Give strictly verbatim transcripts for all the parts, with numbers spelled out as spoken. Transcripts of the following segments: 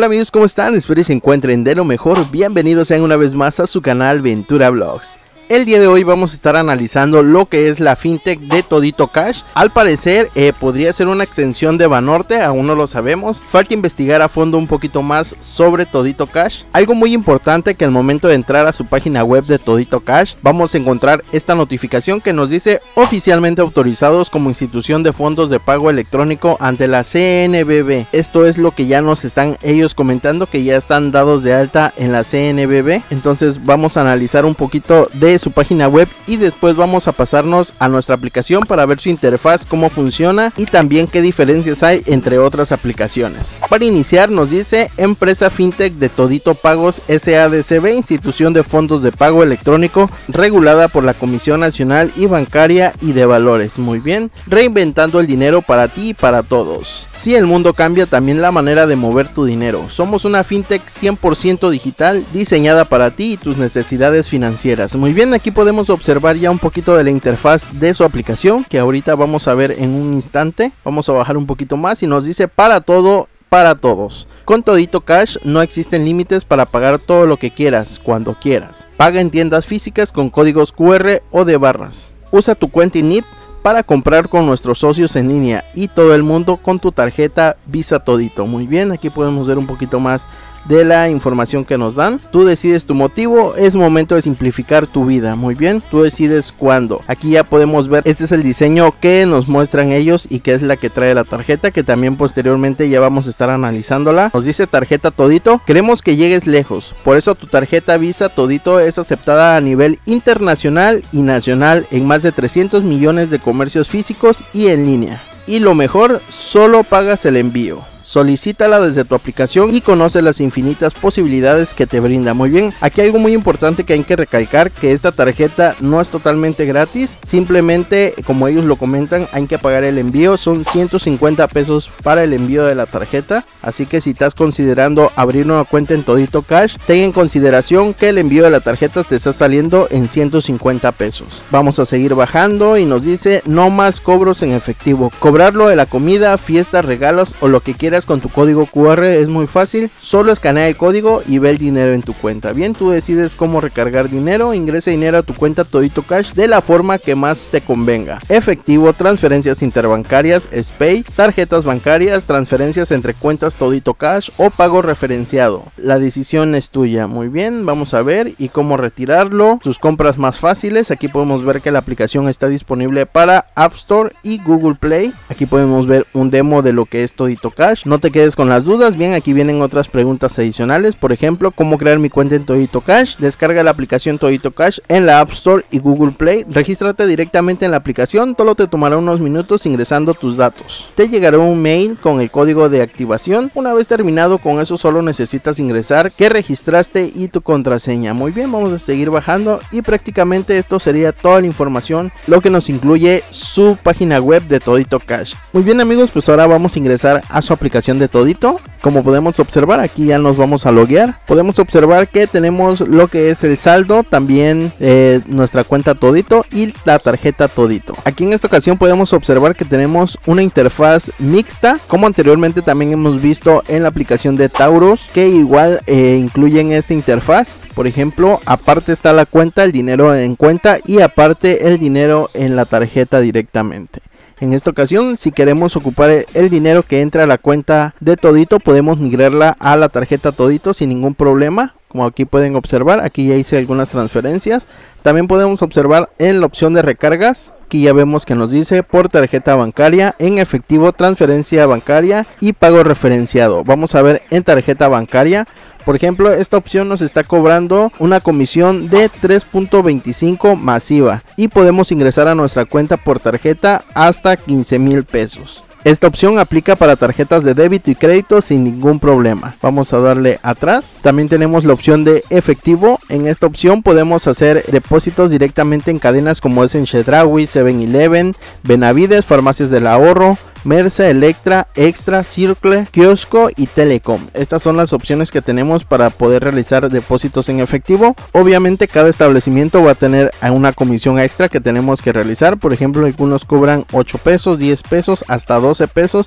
Hola amigos, ¿cómo están? Espero que se encuentren de lo mejor. Bienvenidos sean una vez más a su canal Ventura Vlogs. El día de hoy vamos a estar analizando lo que es la fintech de Todito Cash. Al parecer eh, podría ser una extensión de Banorte, aún no lo sabemos. Falta investigar a fondo un poquito más sobre Todito Cash. Algo muy importante que al momento de entrar a su página web de Todito Cash vamos a encontrar esta notificación que nos dice oficialmente autorizados como institución de fondos de pago electrónico ante la C N B V. Esto es lo que ya nos están ellos comentando, que ya están dados de alta en la C N B V. Entonces vamos a analizar un poquito de su página web y después vamos a pasarnos a nuestra aplicación para ver su interfaz, cómo funciona y también qué diferencias hay entre otras aplicaciones. Para iniciar nos dice empresa fintech de Todito Pagos S A D C B, institución de fondos de pago electrónico regulada por la Comisión Nacional y Bancaria y de Valores. Muy bien, reinventando el dinero para ti y para todos. Si el mundo cambia, también la manera de mover tu dinero. Somos una fintech cien por ciento digital diseñada para ti y tus necesidades financieras. Muy bien, aquí podemos observar ya un poquito de la interfaz de su aplicación, que ahorita vamos a ver en un instante. Vamos a bajar un poquito más y nos dice para todo, para todos. Con Todito Cash no existen límites para pagar todo lo que quieras, cuando quieras. Paga en tiendas físicas con códigos Q R o de barras. Usa tu cuenta I N I P para comprar con nuestros socios en línea y todo el mundo con tu tarjeta Visa Todito. Muy bien, aquí podemos ver un poquito más de la información que nos dan. Tú decides tu motivo, es momento de simplificar tu vida. Muy bien, tú decides cuándo. Aquí ya podemos ver, este es el diseño que nos muestran ellos y que es la que trae la tarjeta, que también posteriormente ya vamos a estar analizándola. Nos dice tarjeta Todito, queremos que llegues lejos, por eso tu tarjeta Visa Todito es aceptada a nivel internacional y nacional en más de trescientos millones de comercios físicos y en línea. Y lo mejor, solo pagas el envío. Solicítala desde tu aplicación y conoce las infinitas posibilidades que te brinda. Muy bien, aquí hay algo muy importante que hay que recalcar, que esta tarjeta no es totalmente gratis, simplemente como ellos lo comentan hay que pagar el envío, son ciento cincuenta pesos para el envío de la tarjeta, así que si estás considerando abrir una cuenta en Todito Cash, ten en consideración que el envío de la tarjeta te está saliendo en ciento cincuenta pesos. Vamos a seguir bajando y nos dice no más cobros en efectivo, cobrarlo de la comida, fiestas, regalos o lo que quieras con tu código Q R es muy fácil, solo escanea el código y ve el dinero en tu cuenta. Bien, tú decides cómo recargar dinero, ingresa dinero a tu cuenta Todito Cash de la forma que más te convenga, efectivo, transferencias interbancarias, S P A Y, tarjetas bancarias, transferencias entre cuentas Todito Cash o pago referenciado, la decisión es tuya. Muy bien, vamos a ver y cómo retirarlo, tus compras más fáciles. Aquí podemos ver que la aplicación está disponible para App Store y Google Play. Aquí podemos ver un demo de lo que es Todito Cash. No te quedes con las dudas. Bien, aquí vienen otras preguntas adicionales, por ejemplo, ¿cómo crear mi cuenta en Todito Cash? Descarga la aplicación Todito Cash en la App Store y Google Play. Regístrate directamente en la aplicación, solo te tomará unos minutos ingresando tus datos. Te llegará un mail con el código de activación. Una vez terminado con eso, solo necesitas ingresar que registraste y tu contraseña. Muy bien, vamos a seguir bajando y prácticamente esto sería toda la información, lo que nos incluye su página web de Todito Cash. Muy bien amigos, pues ahora vamos a ingresar a su aplicación de Todito. Como podemos observar, aquí ya nos vamos a loguear, podemos observar que tenemos lo que es el saldo, también eh, nuestra cuenta Todito y la tarjeta Todito. Aquí en esta ocasión podemos observar que tenemos una interfaz mixta, como anteriormente también hemos visto en la aplicación de Tauros, que igual eh, incluyen esta interfaz. Por ejemplo, aparte está la cuenta, el dinero en cuenta y aparte el dinero en la tarjeta directamente. En esta ocasión, si queremos ocupar el dinero que entra a la cuenta de Todito, podemos migrarla a la tarjeta Todito sin ningún problema. Como aquí pueden observar, aquí ya hice algunas transferencias. También podemos observar en la opción de recargas, aquí ya vemos que nos dice por tarjeta bancaria, en efectivo, transferencia bancaria y pago referenciado. Vamos a ver en tarjeta bancaria. Por ejemplo, esta opción nos está cobrando una comisión de tres punto veinticinco masiva y podemos ingresar a nuestra cuenta por tarjeta hasta quince mil pesos. Esta opción aplica para tarjetas de débito y crédito sin ningún problema. Vamos a darle atrás. También tenemos la opción de efectivo. En esta opción podemos hacer depósitos directamente en cadenas como es en Chedraui, seven eleven, Benavides, Farmacias del Ahorro, Mersa, Electra, Extra, Circle, Kiosco y Telecom. Estas son las opciones que tenemos para poder realizar depósitos en efectivo. Obviamente cada establecimiento va a tener una comisión extra que tenemos que realizar. Por ejemplo, algunos cobran ocho pesos, diez pesos, hasta doce pesos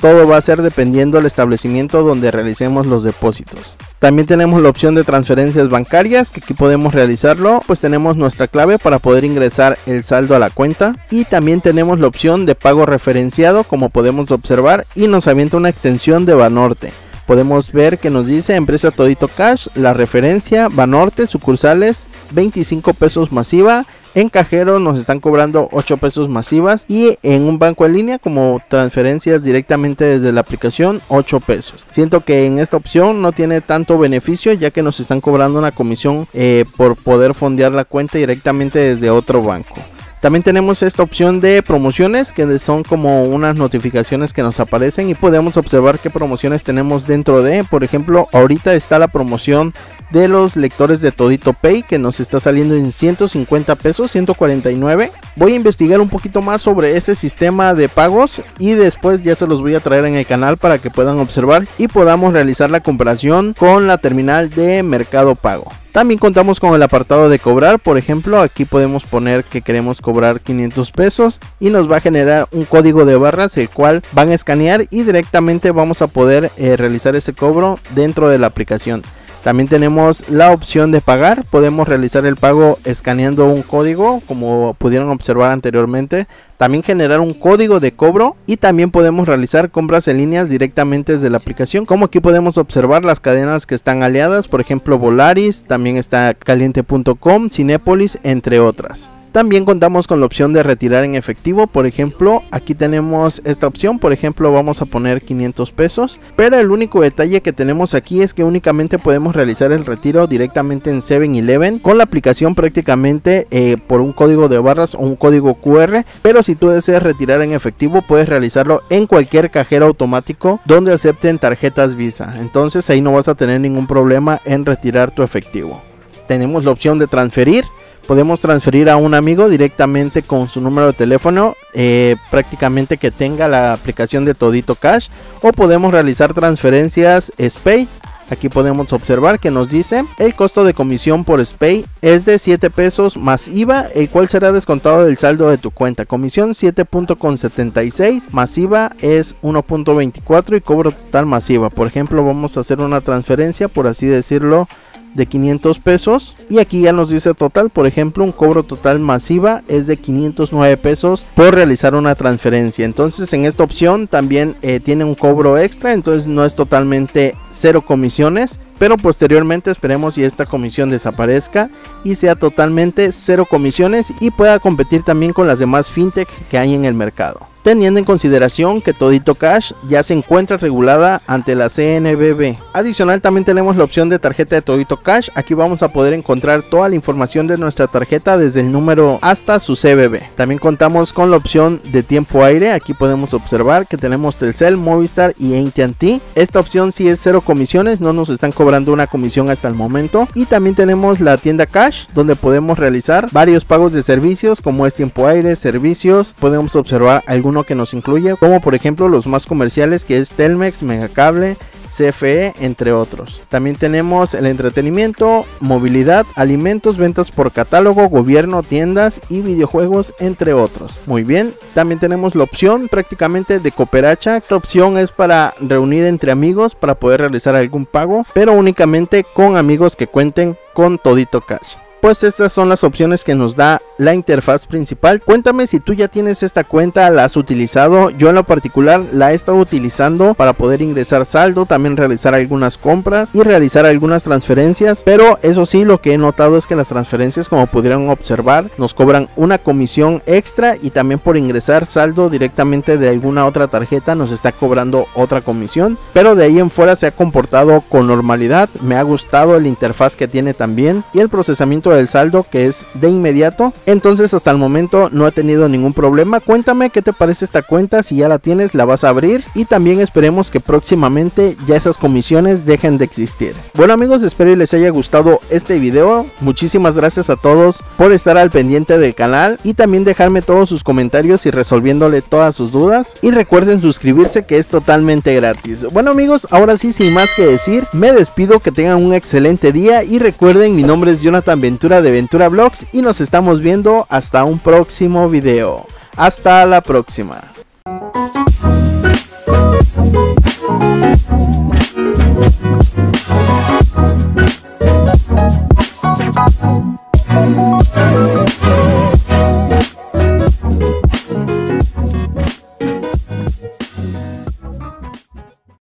Todo va a ser dependiendo del establecimiento donde realicemos los depósitos. También tenemos la opción de transferencias bancarias, que aquí podemos realizarlo, pues tenemos nuestra clave para poder ingresar el saldo a la cuenta. Y también tenemos la opción de pago referenciado, como podemos observar, y nos avienta una extensión de Banorte. Podemos ver que nos dice empresa Todito Cash, la referencia, Banorte, sucursales, veinticinco pesos masiva. En cajero nos están cobrando ocho pesos masivas y en un banco en línea como transferencias directamente desde la aplicación ocho pesos. Siento que en esta opción no tiene tanto beneficio, ya que nos están cobrando una comisión eh, por poder fondear la cuenta directamente desde otro banco. También tenemos esta opción de promociones, que son como unas notificaciones que nos aparecen y podemos observar qué promociones tenemos dentro de. Por ejemplo, ahorita está la promoción de los lectores de Todito Pay, que nos está saliendo en ciento cincuenta pesos, ciento cuarenta y nueve. Voy a investigar un poquito más sobre este sistema de pagos y después ya se los voy a traer en el canal para que puedan observar y podamos realizar la comparación con la terminal de Mercado Pago. También contamos con el apartado de cobrar. Por ejemplo, aquí podemos poner que queremos cobrar quinientos pesos y nos va a generar un código de barras, el cual van a escanear y directamente vamos a poder eh, realizar ese cobro dentro de la aplicación. También tenemos la opción de pagar, podemos realizar el pago escaneando un código, como pudieron observar anteriormente. También generar un código de cobro y también podemos realizar compras en líneas directamente desde la aplicación. Como aquí podemos observar las cadenas que están aliadas, por ejemplo Volaris, también está caliente punto com, Cinepolis, entre otras. También contamos con la opción de retirar en efectivo. Por ejemplo, aquí tenemos esta opción. Por ejemplo, vamos a poner quinientos pesos. Pero el único detalle que tenemos aquí es que únicamente podemos realizar el retiro directamente en siete eleven con la aplicación prácticamente eh, por un código de barras o un código Q R. Pero si tú deseas retirar en efectivo, puedes realizarlo en cualquier cajero automático donde acepten tarjetas Visa. Entonces ahí no vas a tener ningún problema en retirar tu efectivo. Tenemos la opción de transferir. Podemos transferir a un amigo directamente con su número de teléfono, eh, prácticamente que tenga la aplicación de Todito Cash, o podemos realizar transferencias SPay. Aquí podemos observar que nos dice el costo de comisión por SPay es de siete pesos más IVA, el cual será descontado del saldo de tu cuenta. Comisión siete punto setenta y seis más IVA es uno punto veinticuatro y cobro total más IVA. Por ejemplo, vamos a hacer una transferencia, por así decirlo, de quinientos pesos y aquí ya nos dice total. Por ejemplo, un cobro total masiva es de quinientos nueve pesos por realizar una transferencia. Entonces en esta opción también eh, tiene un cobro extra, entonces no es totalmente cero comisiones, pero posteriormente esperemos si esta comisión desaparezca y sea totalmente cero comisiones y pueda competir también con las demás fintech que hay en el mercado. Teniendo en consideración que Todito Cash ya se encuentra regulada ante la C N B V. Adicional, también tenemos la opción de tarjeta de Todito Cash. Aquí vamos a poder encontrar toda la información de nuestra tarjeta desde el número hasta su C B B. También contamos con la opción de tiempo aire. Aquí podemos observar que tenemos Telcel, Movistar y A T and T. Esta opción sí es cero comisiones, no nos están cobrando una comisión hasta el momento. Y también tenemos la tienda Cash, donde podemos realizar varios pagos de servicios como es tiempo aire, servicios. Podemos observar algunos que nos incluye, como por ejemplo los más comerciales, que es Telmex, Mega Cable, C F E, entre otros. También tenemos el entretenimiento, movilidad, alimentos, ventas por catálogo, gobierno, tiendas y videojuegos, entre otros. Muy bien, también tenemos la opción prácticamente de cooperacha. Esta opción es para reunir entre amigos para poder realizar algún pago, pero únicamente con amigos que cuenten con Todito Cash. Pues estas son las opciones que nos da la interfaz principal. Cuéntame si tú ya tienes esta cuenta, la has utilizado. Yo en lo particular la he estado utilizando para poder ingresar saldo, también realizar algunas compras y realizar algunas transferencias. Pero eso sí, lo que he notado es que las transferencias, como pudieron observar, nos cobran una comisión extra y también por ingresar saldo directamente de alguna otra tarjeta nos está cobrando otra comisión. Pero de ahí en fuera se ha comportado con normalidad. Me ha gustado la interfaz que tiene también y el procesamiento de del saldo, que es de inmediato. Entonces hasta el momento no he tenido ningún problema. Cuéntame qué te parece esta cuenta, si ya la tienes, la vas a abrir, y también esperemos que próximamente ya esas comisiones dejen de existir. Bueno amigos, espero y les haya gustado este video. Muchísimas gracias a todos por estar al pendiente del canal y también dejarme todos sus comentarios y resolviéndole todas sus dudas, y recuerden suscribirse, que es totalmente gratis. Bueno amigos, ahora sí, sin más que decir, me despido, que tengan un excelente día y recuerden, mi nombre es Jonathan Ventura de Ventura Vlogs y nos estamos viendo hasta un próximo video. Hasta la próxima.